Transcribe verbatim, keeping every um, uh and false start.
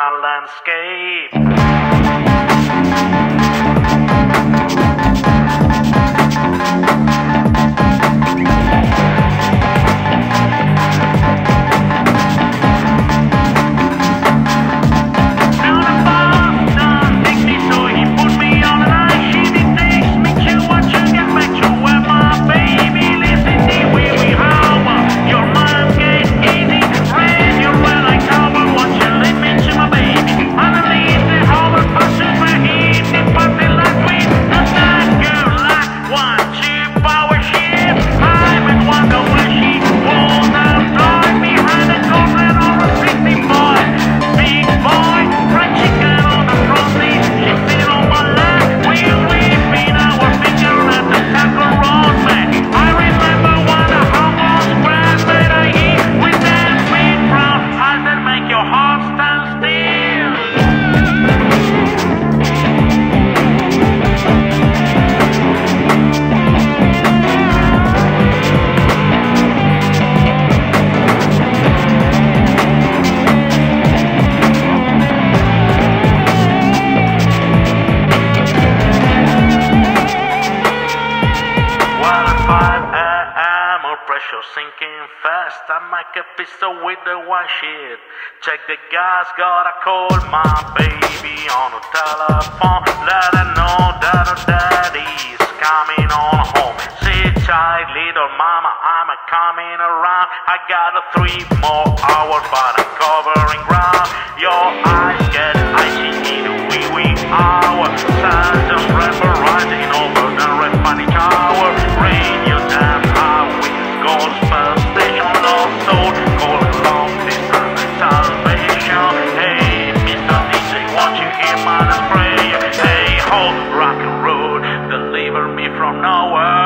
my landscape. Now the bomb done picked me, so he put me on an ice sheet. He takes me to a chicken back to where my baby lives in the weary hour. Your mind gets easy, ran your way like cowboy. What you let me to my baby underneath the harbor, passing my heat, the puppy like me. That's that girl like one chip power ship. I'm in wonder where she won't employ me. Behind a goblet or a sleepy boy, big boy, fried chicken on the frosty. She's been on my lap, we'll leave me now. We're picture at the tackle road, man. I remember when a humble spread that I eat with that sweet brown eyes that make your heart stand still. Well, at five a m or pressure sinking fast, I make a pistol with the one shit. Check the gas, gotta call my baby on the telephone. Let her know that her daddy's coming on home. Sit tight, little mama, I'm a coming around. I got a three more hours, but I'm covering ground. Your eyes get icy in a wee wee hour. Suns and river rising over the red funny tower. Rain your damn highways, goes past station, lost soul, calling long distance and salvation. Hey, Mister D J, won't you hear my prayer? Hey ho, rock and roll, deliver me from nowhere.